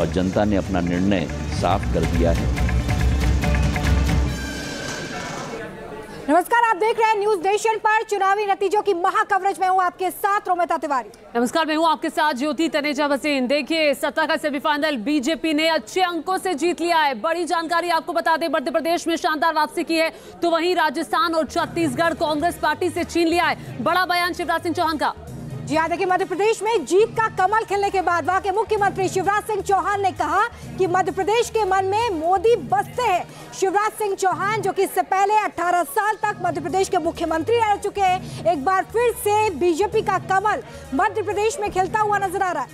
और जनता ने अपना निर्णय साफ कर दिया है। नमस्कार, आप देख रहे हैं न्यूज़ नेशन पर। चुनावी नतीजों की महाकवरेज में हूं आपके साथ रोमेता तिवारी। नमस्कार, मैं हूं आपके साथ ज्योति तनेजा। देखिए, सत्ता का सेमीफाइनल बीजेपी ने अच्छे अंकों से जीत लिया है। बड़ी जानकारी आपको बता दें, मध्य प्रदेश में शानदार वापसी की है, तो वहीं राजस्थान और छत्तीसगढ़ कांग्रेस पार्टी से छीन लिया है। बड़ा बयान शिवराज सिंह चौहान का। जी हाँ, देखिए, मध्य प्रदेश में जीत का कमल खिलने के बाद वहां के मुख्यमंत्री शिवराज सिंह चौहान ने कहा कि मध्य प्रदेश के मन में मोदी बसते हैं। शिवराज सिंह चौहान, जो कि इससे पहले 18 साल तक मध्य प्रदेश के मुख्यमंत्री रह चुके हैं, एक बार फिर से बीजेपी का कमल मध्य प्रदेश में खिलता हुआ नजर आ रहा है।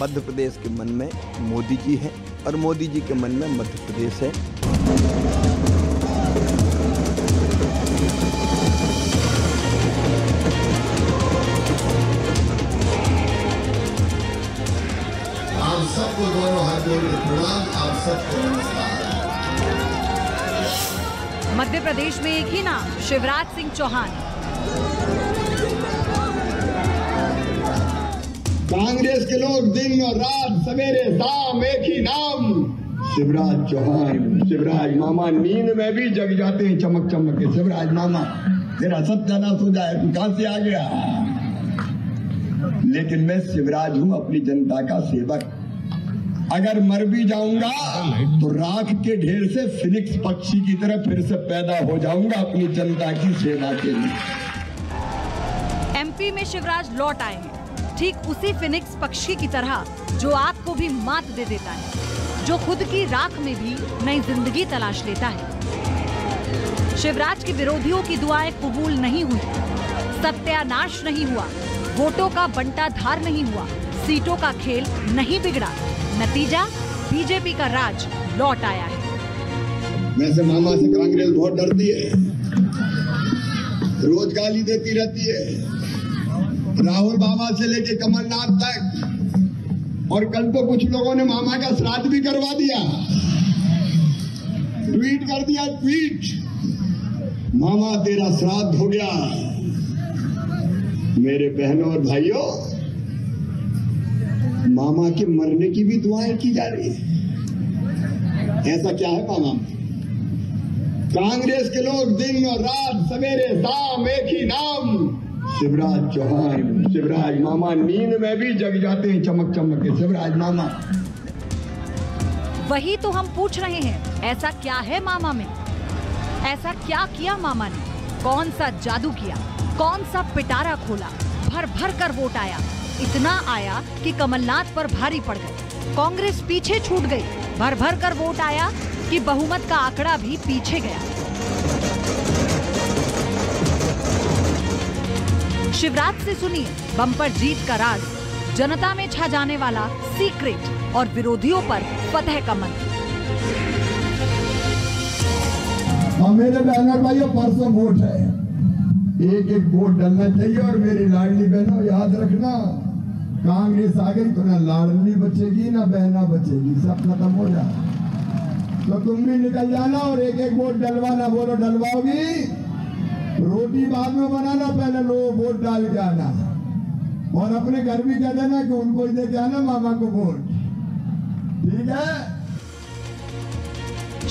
मध्य प्रदेश के मन में मोदी जी है और मोदी जी के मन में मध्य प्रदेश है। आप सबको दोनों हाथ जोड़कर प्रणाम। आप सबको नमस्कार। मध्य प्रदेश में एक ही नाम, शिवराज सिंह चौहान। कांग्रेस के लोग दिन और रात, सवेरे शाम, एक ही नाम, शिवराज चौहान। शिवराज मामा नींद में भी जग जाते हैं चमक चमक के। शिवराज मामा तेरा सत्यानाश हो जाए, तू कहां से आ गया। लेकिन मैं शिवराज हूं, अपनी जनता का सेवक। अगर मर भी जाऊंगा तो राख के ढेर से फिनिक्स पक्षी की तरह फिर से पैदा हो जाऊंगा अपनी जनता की सेवा के लिए। एमपी में शिवराज लौट आए हैं, ठीक उसी फिनिक्स पक्षी की तरह जो आपको भी मात दे देता है, जो खुद की राख में भी नई जिंदगी तलाश लेता है। शिवराज के विरोधियों की दुआएं कबूल नहीं हुई, सत्यानाश नहीं हुआ, वोटों का बंटाधार नहीं हुआ, सीटों का खेल नहीं बिगड़ा। नतीजा, बीजेपी का राज लौट आया है। वैसे मामा से कांग्रेस बहुत डरती है, रोज गाली देती रहती है, राहुल बाबा से लेके कमलनाथ तक। और कल तो कुछ लोगों ने मामा का श्राद्ध भी करवा दिया, ट्वीट कर दिया, ट्वीट, मामा तेरा श्राद्ध हो गया। मेरे बहनों और भाइयों, मामा के मरने की भी दुआएं की जा रही है। ऐसा क्या है मामा, कांग्रेस के लोग दिन और रात, सवेरे शाम, एक ही नाम, शिवराज चौहान। शिवराज मामा नींद में भी जग जाते हैं चमक चमक के। शिवराज मामा। वही तो हम पूछ रहे हैं, ऐसा क्या है मामा में, ऐसा क्या किया मामा ने, कौन सा जादू किया, कौन सा पिटारा खोला। भर भर कर वोट आया, इतना आया कि कमलनाथ पर भारी पड़ गए, कांग्रेस पीछे छूट गई। भर भर कर वोट आया कि बहुमत का आंकड़ा भी पीछे गया। शिवराज से सुनिए बम्पर जीत का राज, जनता में छा जाने वाला सीक्रेट और विरोधियों पर फतह का मंत्र। और मेरे बहनों भाइयों, परसों वोट है, एक एक वोट डालना चाहिए। और मेरी लाडली बहनों, याद रखना, कांग्रेस आ गई तो ना लाडली बचेगी ना बहना बचेगी, सब खत्म हो जाए। तो तुम भी निकल जाना और एक एक वोट डलवाना। बोलो डलवाओगी, रोटी बाद में बनाना, पहले लोग वोट डाल के आना। और अपने घर भी कह देना कि उनको ही दे के आना मामा को वोट, ठीक है।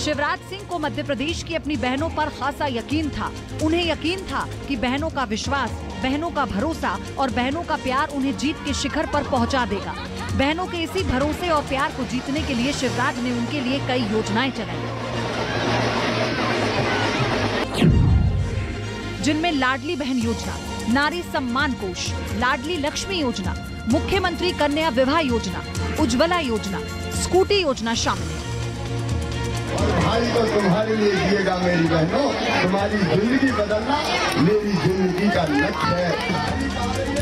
शिवराज सिंह को मध्य प्रदेश की अपनी बहनों पर खासा यकीन था। उन्हें यकीन था कि बहनों का विश्वास, बहनों का भरोसा और बहनों का प्यार उन्हें जीत के शिखर पर पहुंचा देगा। बहनों के इसी भरोसे और प्यार को जीतने के लिए शिवराज ने उनके लिए कई योजनाएं चलाई, जिनमें लाडली बहन योजना, नारी सम्मान कोष, लाडली लक्ष्मी योजना, मुख्यमंत्री कन्या विवाह योजना, उज्ज्वला योजना, स्कूटी योजना शामिल है। और भाई तो तुम्हारे लिए जिएगा मेरी बहनों, तुम्हारी जिंदगी बदलना मेरी जिंदगी का लक्ष्य है।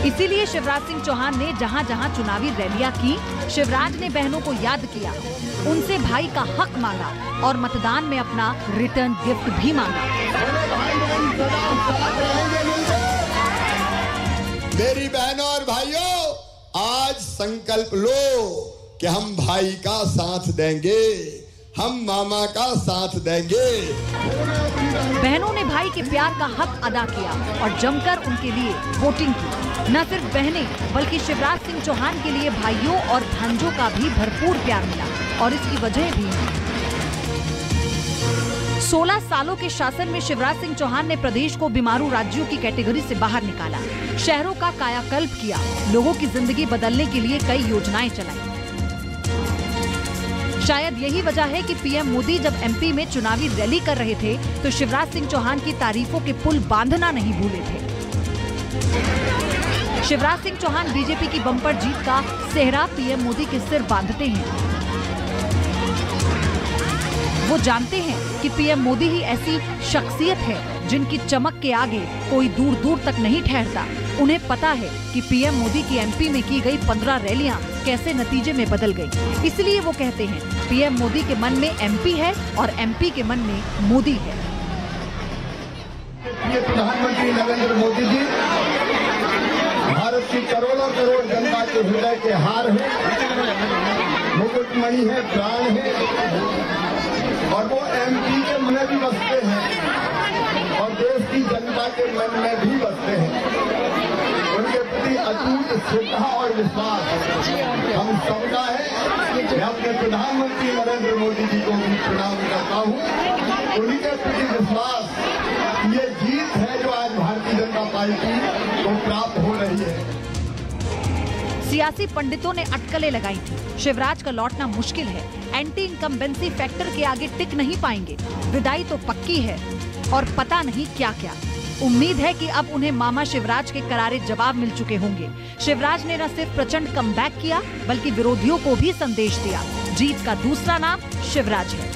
इसीलिए शिवराज सिंह चौहान ने जहाँ जहाँ चुनावी रैलियाँ की, शिवराज ने बहनों को याद किया, उनसे भाई का हक मांगा और मतदान में अपना रिटर्न गिफ्ट भी मांगा। मेरी बहनों और भाइयों, आज संकल्प लो कि हम भाई का साथ देंगे, हम मामा का साथ देंगे। बहनों ने भाई के प्यार का हक अदा किया और जमकर उनके लिए वोटिंग की। न सिर्फ बहनें बल्कि शिवराज सिंह चौहान के लिए भाइयों और भांजों का भी भरपूर प्यार मिला और इसकी वजह भी 16 सालों के शासन में शिवराज सिंह चौहान ने प्रदेश को बीमारू राज्यों की कैटेगरी से बाहर निकाला, शहरों का कायाकल्प किया, लोगों की जिंदगी बदलने के लिए कई योजनाएं चलाई। शायद यही वजह है कि पीएम मोदी जब एमपी में चुनावी रैली कर रहे थे तो शिवराज सिंह चौहान की तारीफों के पुल बांधना नहीं भूले थे। शिवराज सिंह चौहान बीजेपी की बम्पर जीत का सेहरा पीएम मोदी के सिर बांधते हैं। वो जानते हैं कि पीएम मोदी ही ऐसी शख्सियत है जिनकी चमक के आगे कोई दूर दूर तक नहीं ठहरता। उन्हें पता है कि पीएम मोदी की एमपी में की गई 15 रैलियां कैसे नतीजे में बदल गई। इसलिए वो कहते हैं पीएम मोदी के मन में एमपी है और एमपी के मन में मोदी है। प्रधानमंत्री नरेंद्र मोदी जी भारत की करोड़ों करोड़ जनता के हृदय के हार है, मुकुटमणि है, प्राण है और वो एमपी के मन में भी बसते हैं और देश की जनता के मन में भी बसते हैं। उनके प्रति अटूट श्रद्धा और विश्वास हम सबका है। मैं अपने प्रधानमंत्री नरेंद्र मोदी जी को भी प्रणाम करता हूँ। उन्हीं के प्रति विश्वास ये जीत है जो आज भारतीय जनता पार्टी को प्राप्त हो रही है। सियासी पंडितों ने अटकलें लगाई थी, शिवराज का लौटना मुश्किल है, एंटी इनकम्बेंसी फैक्टर के आगे टिक नहीं पाएंगे, विदाई तो पक्की है और पता नहीं क्या क्या। उम्मीद है कि अब उन्हें मामा शिवराज के करारे जवाब मिल चुके होंगे। शिवराज ने न सिर्फ प्रचंड कमबैक किया बल्कि विरोधियों को भी संदेश दिया। जीत का दूसरा नाम शिवराज है।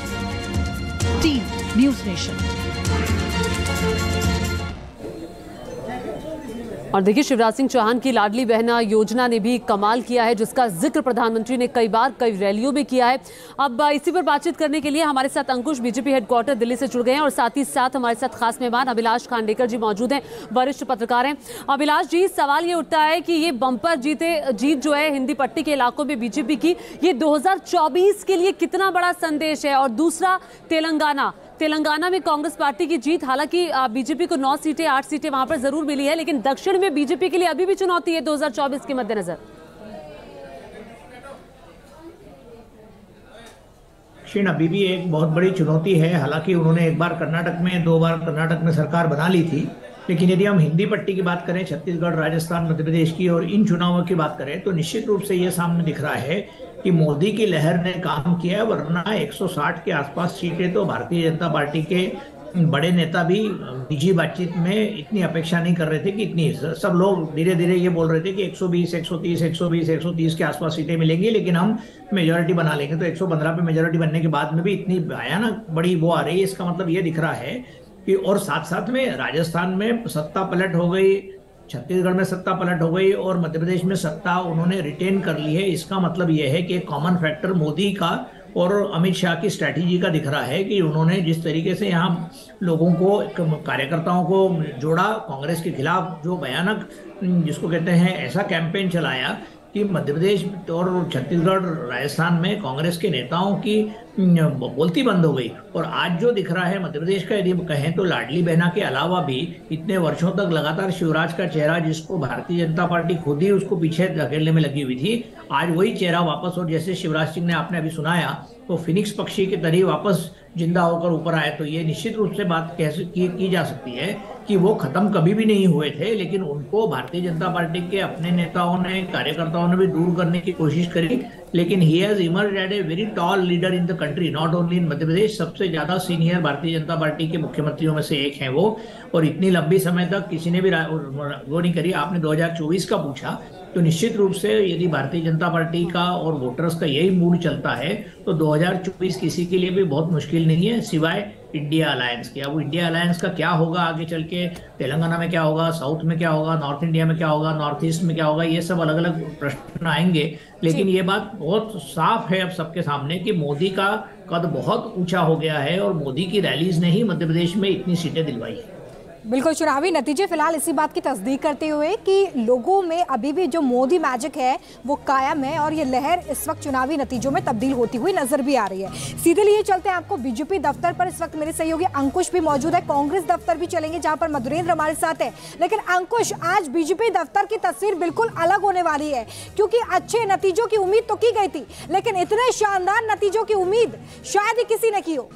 Team news nation. और देखिए शिवराज सिंह चौहान की लाडली बहना योजना ने भी कमाल किया है, जिसका जिक्र प्रधानमंत्री ने कई बार कई रैलियों में किया है। अब इसी पर बातचीत करने के लिए हमारे साथ अंकुश बीजेपी हेडक्वार्टर दिल्ली से जुड़ गए हैं और साथ ही साथ हमारे साथ खास मेहमान अभिलाष खांडेकर जी मौजूद हैं, वरिष्ठ पत्रकार हैं। अभिलाष जी, सवाल ये उठता है कि ये बम्पर जीत जो है हिंदी पट्टी के इलाकों में बीजेपी की, ये 2024 के लिए कितना बड़ा संदेश है? और दूसरा तेलंगाना में कांग्रेस पार्टी की जीत, हालांकि बीजेपी को 9 सीटें 8 सीटें वहां पर जरूर मिली है, लेकिन दक्षिण में बीजेपी के लिए अभी भी चुनौती है 2024 के मद्देनजर। दक्षिण अभी भी एक बहुत बड़ी चुनौती है। हालांकि उन्होंने एक बार कर्नाटक में, 2 बार कर्नाटक में सरकार बना ली थी, लेकिन यदि हम हिंदी पट्टी की बात करें, छत्तीसगढ़, राजस्थान, मध्य प्रदेश की और इन चुनावों की बात करें, तो निश्चित रूप से ये सामने दिख रहा है कि मोदी की लहर ने काम किया है, वरना 160 के आसपास सीटें तो भारतीय जनता पार्टी के बड़े नेता भी निजी बातचीत में इतनी अपेक्षा नहीं कर रहे थे कि इतनी। सब लोग धीरे धीरे ये बोल रहे थे कि 120, 130 के आसपास सीटें मिलेंगी, लेकिन हम मेजॉरिटी बना लेंगे। तो 115 पे मेजॉरिटी बनने के बाद में भी इतनी भयानक बड़ी वो आ रही है, इसका मतलब ये दिख रहा है कि। और साथ साथ में राजस्थान में सत्ता पलट हो गई, छत्तीसगढ़ में सत्ता पलट हो गई और मध्य प्रदेश में सत्ता उन्होंने रिटेन कर ली है। इसका मतलब यह है कि एक कॉमन फैक्टर मोदी का और अमित शाह की स्ट्रैटेजी का दिख रहा है कि उन्होंने जिस तरीके से यहाँ लोगों को, कार्यकर्ताओं को जोड़ा, कांग्रेस के खिलाफ जो भयानक, जिसको कहते हैं, ऐसा कैंपेन चलाया कि मध्य प्रदेश और छत्तीसगढ़, राजस्थान में कांग्रेस के नेताओं की बोलती बंद हो गई। और आज जो दिख रहा है मध्य प्रदेश का, यदि कहें तो लाडली बहना के अलावा भी इतने वर्षों तक लगातार शिवराज का चेहरा, जिसको भारतीय जनता पार्टी खुद ही उसको पीछे धकेलने में लगी हुई थी, आज वही चेहरा वापस, और जैसे शिवराज सिंह ने आपने अभी सुनाया, तो फिनिक्स पक्षी की तरह वापस जिंदा होकर ऊपर आए। तो ये निश्चित रूप से बात की जा सकती है कि वो खत्म कभी भी नहीं हुए थे, लेकिन उनको भारतीय जनता पार्टी के अपने नेताओं ने, कार्यकर्ताओं ने भी दूर करने की कोशिश करी, लेकिन he has emerge as a very tall leader in the country, not only in Madhya Pradesh. सबसे ज्यादा सीनियर भारतीय जनता पार्टी के मुख्यमंत्रियों में से एक है वो, और इतनी लंबी समय तक किसी ने भी वो नहीं करी। आपने 2024 का पूछा, तो निश्चित रूप से यदि भारतीय जनता पार्टी का और वोटर्स का यही मूड चलता है तो 2024 किसी के लिए भी बहुत मुश्किल नहीं है, सिवाय इंडिया अलायंस के। अब इंडिया अलायंस का क्या होगा आगे चल के, तेलंगाना में क्या होगा, साउथ में क्या होगा, नॉर्थ इंडिया में क्या होगा, नॉर्थ ईस्ट में क्या होगा, ये सब अलग अलग प्रश्न आएंगे। लेकिन ये बात बहुत साफ है अब सबके सामने कि मोदी का कद बहुत ऊंचा हो गया है और मोदी की रैलीज ने ही मध्य प्रदेश में इतनी सीटें दिलवाई है। बिल्कुल, चुनावी नतीजे फिलहाल इसी बात की तस्दीक करते हुए कि लोगों में अभी भी जो मोदी मैजिक है वो कायम है और ये लहर इस वक्त चुनावी नतीजों में तब्दील होती हुई नजर भी आ रही है। सीधे लिए चलते हैं आपको बीजेपी दफ्तर पर। इस वक्त मेरे सहयोगी अंकुश भी मौजूद है, कांग्रेस दफ्तर भी चलेंगे जहां पर मधुरेंद्र हमारे साथ है। लेकिन अंकुश, आज बीजेपी दफ्तर की तस्वीर बिल्कुल अलग होने वाली है क्योंकि अच्छे नतीजों की उम्मीद तो की गई थी लेकिन इतने शानदार नतीजों की उम्मीद शायद ही किसी ने की हो।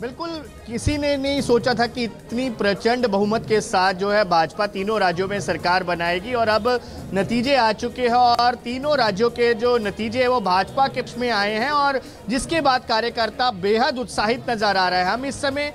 बिल्कुल, किसी ने नहीं सोचा था कि इतनी प्रचंड बहुमत के साथ जो है भाजपा तीनों राज्यों में सरकार बनाएगी और अब नतीजे आ चुके हैं और तीनों राज्यों के जो नतीजे हैं वो भाजपा के पक्ष में आए हैं और जिसके बाद कार्यकर्ता बेहद उत्साहित नजर आ रहा है। हम इस समय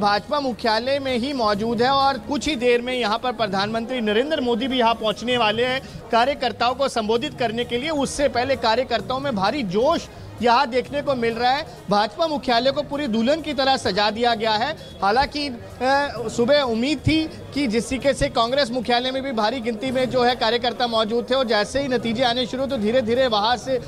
भाजपा मुख्यालय में ही मौजूद है और कुछ ही देर में यहाँ पर प्रधानमंत्री नरेंद्र मोदी भी यहाँ पहुँचने वाले हैं कार्यकर्ताओं को संबोधित करने के लिए। उससे पहले कार्यकर्ताओं में भारी जोश यहाँ देखने को मिल रहा है। भाजपा मुख्यालय को पूरी दुल्हन की तरह सजा दिया गया है। हालांकि सुबह उम्मीद थी कि जिस तरीके से कांग्रेस मुख्यालय में भी भारी गिनती में जो है कार्यकर्ता मौजूद थे और जैसे ही नतीजे आने शुरू तो धीरे धीरे वहाँ से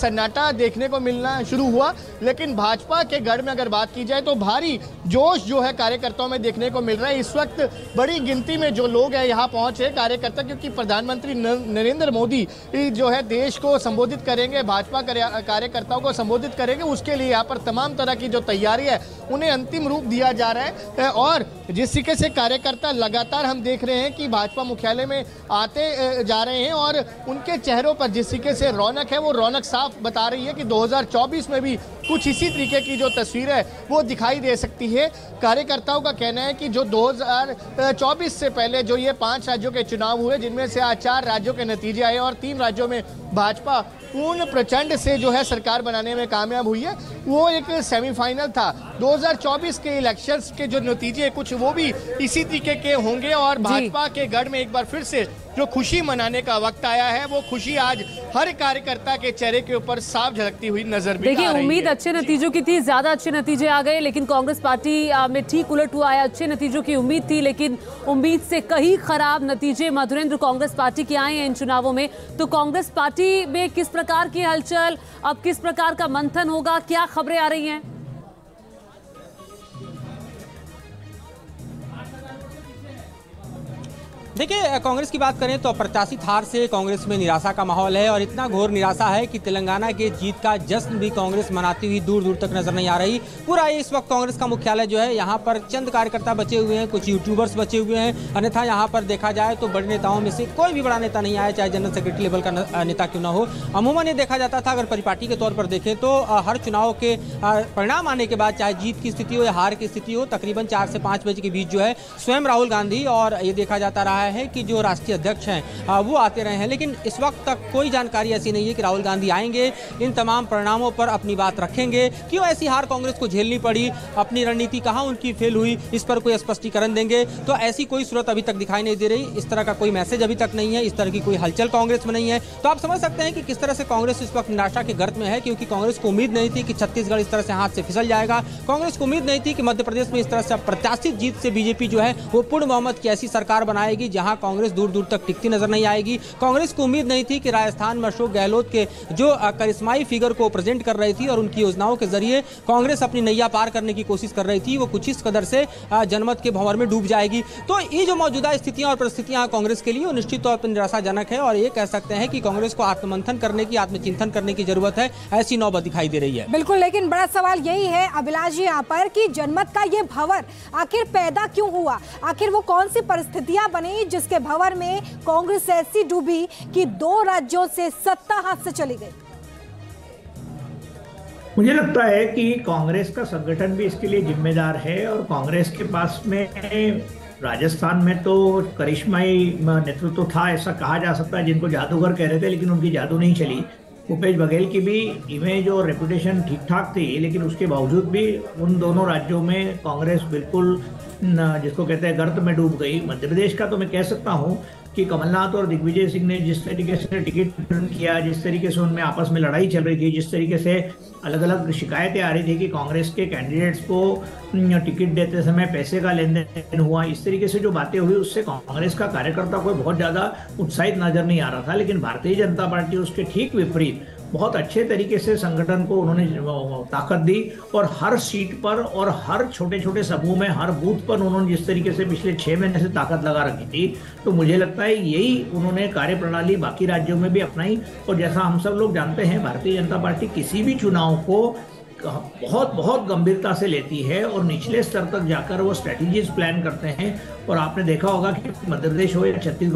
सन्नाटा देखने को मिलना शुरू हुआ। लेकिन भाजपा के गढ़ में अगर बात की जाए तो भारी जोश जो है कार्यकर्ताओं में देखने को मिल रहा है। इस वक्त बड़ी गिनती में जो लोग हैं यहाँ पहुँचे कार्यकर्ता, क्योंकि प्रधानमंत्री नरेंद्र मोदी जो है देश को संबोधित करेंगे, भाजपा कार्यकर्ता को संबोधित करेंगे, उसके लिए यहाँ पर तमाम तरह की जो तैयारी है उन्हें अंतिम रूप दिया जा रहा है। और जिस तरीके से कार्यकर्ता लगातार हम देख रहे हैं कि भाजपा मुख्यालय में आते जा रहे हैं और उनके चेहरों पर जिस तरीके से रौनक है वो रौनक साफ बता रही है कि 2024 में भी कुछ इसी तरीके की जो तस्वीर है वो दिखाई दे सकती है। कार्यकर्ताओं का कहना है कि जो 2024 से पहले जो ये 5 राज्यों के चुनाव हुए जिनमें से आज 4 राज्यों के नतीजे आए और 3 राज्यों में भाजपा पूर्ण प्रचंड से जो है सरकार बनाने में कामयाब हुई है, वो एक सेमीफाइनल था। 2024 के इलेक्शंस के जो नतीजे कुछ वो भी इसी तरीके के होंगे और भाजपा के गढ़ में एक बार फिर से जो खुशी मनाने का वक्त आया है वो खुशी आज हर कार्यकर्ता के चेहरे के ऊपर साफ झलकती हुई नजर भी आ रही है। देखिए, उम्मीद अच्छे नतीजों की थी, ज्यादा अच्छे नतीजे आ गए लेकिन कांग्रेस पार्टी में ठीक उलट हुआ है। अच्छे नतीजों की उम्मीद थी लेकिन उम्मीद से कहीं खराब नतीजे मधुरेंद्र कांग्रेस पार्टी के आए हैं इन चुनावों में। तो कांग्रेस पार्टी में किस प्रकार की हलचल, अब किस प्रकार का मंथन होगा, क्या खबरें आ रही हैं? देखिए, कांग्रेस की बात करें तो अप्रत्याशित हार से कांग्रेस में निराशा का माहौल है और इतना घोर निराशा है कि तेलंगाना के जीत का जश्न भी कांग्रेस मनाती हुई दूर दूर तक नजर नहीं आ रही। पूरा इस वक्त कांग्रेस का मुख्यालय जो है यहाँ पर चंद कार्यकर्ता बचे हुए हैं, कुछ यूट्यूबर्स बचे हुए हैं, अन्यथा यहाँ पर देखा जाए तो बड़े नेताओं में से कोई भी बड़ा नेता नहीं आया, चाहे जनरल सेक्रेटरी लेवल का नेता क्यों ना हो। अमूमन ये देखा जाता था, अगर परिपाटी के तौर पर देखें तो हर चुनाव के परिणाम आने के बाद चाहे जीत की स्थिति हो या हार की स्थिति हो, तकरीबन 4 से 5 बजे के बीच जो है स्वयं राहुल गांधी और ये देखा जाता रहा है कि जो राष्ट्रीय अध्यक्ष हैं वो आते रहे हैं। लेकिन इस वक्त तक कोई जानकारी ऐसी नहीं है कि राहुल गांधी आएंगे, इन तमाम परिणामों पर अपनी बात रखेंगे। क्यों ऐसी हार कांग्रेस को झेलनी पड़ी, अपनी रणनीति कहाँ उनकी फेल हुई, इस पर कोई स्पष्टीकरण देंगे। तो ऐसी कोई सूरत अभी तक दिखाई नहीं दे रही, इस तरह का कोई मैसेज अभी तक नहीं है, इस तरह की कोई हलचल कांग्रेस में नहीं है। तो आप समझ सकते हैं कि किस तरह से कांग्रेस इस वक्त निराशा के गर्त में है, क्योंकि कांग्रेस को उम्मीद नहीं थी कि छत्तीसगढ़ इस तरह से हाथ से फिसल जाएगा। कांग्रेस को उम्मीद नहीं थी कि मध्य प्रदेश में इस तरह से अप्रत्याशित जीत से बीजेपी जो है वो पूर्ण बहुमत की ऐसी सरकार बनाएगी जहां कांग्रेस दूर दूर तक टिकती नजर नहीं आएगी। कांग्रेस को उम्मीद नहीं थी कि राजस्थान में अशोक गहलोत के जो करिश्माई फिगर को प्रेजेंट कर रही थी और उनकी योजनाओं के जरिए कांग्रेस अपनी नैया पार करने की कोशिश कर रही थी, वो कुछ इस कदर से जनमत के भंवर में डूब जाएगी। तो ये जो मौजूदा स्थितियां और परिस्थितियां कांग्रेस के लिए निश्चित तौर पर निराशाजनक है और ये कह सकते हैं कि कांग्रेस को आत्ममंथन करने की, आत्मचिंतन करने की जरूरत है, ऐसी नौबत दिखाई दे रही है। बिल्कुल, लेकिन बड़ा सवाल यही है अभिलाष जी यहाँ पर कि जनमत का ये भंवर आखिर पैदा क्यों हुआ, आखिर वो कौन सी परिस्थितियां बनी जिसके भंवर में कांग्रेस ऐसी डूबी कि 2 राज्यों से सत्ता हाथ से चली गई। मुझे लगता है कि कांग्रेस का संगठन भी इसके लिए जिम्मेदार है और कांग्रेस के पास में राजस्थान में तो करिश्माई नेतृत्व तो था, ऐसा कहा जा सकता है, जिनको जादूगर कह रहे थे लेकिन उनकी जादू नहीं चली। भूपेश बघेल की भी इमेज और रेपुटेशन ठीक ठाक थी लेकिन उसके बावजूद भी उन दोनों राज्यों में कांग्रेस बिल्कुल जिसको कहते हैं गर्त में डूब गई। मध्य प्रदेश का तो मैं कह सकता हूँ कि कमलनाथ और दिग्विजय सिंह ने जिस तरीके से टिकट रिटर्न किया, जिस तरीके से उनमें आपस में लड़ाई चल रही थी, जिस तरीके से अलग अलग शिकायतें आ रही थी कि कांग्रेस के कैंडिडेट्स को टिकट देते समय पैसे का लेन देन हुआ, इस तरीके से जो बातें हुई उससे कांग्रेस का कार्यकर्ता कोई बहुत ज़्यादा उत्साहित नजर नहीं आ रहा था। लेकिन भारतीय जनता पार्टी उसके ठीक विपरीत बहुत अच्छे तरीके से संगठन को उन्होंने ताकत दी और हर सीट पर और हर छोटे छोटे समूह में हर बूथ पर उन्होंने जिस तरीके से पिछले 6 महीने से ताकत लगा रखी थी, तो मुझे लगता है यही उन्होंने कार्यप्रणाली बाकी राज्यों में भी अपनाई। और जैसा हम सब लोग जानते हैं, भारतीय जनता पार्टी किसी भी चुनाव को बहुत बहुत गंभीरता से लेती है और निचले स्तर तक जाकर वो स्ट्रेटेजीज प्लान करते हैं। और आपने देखा होगा कि मध्य प्रदेश हो या छत्तीसगढ़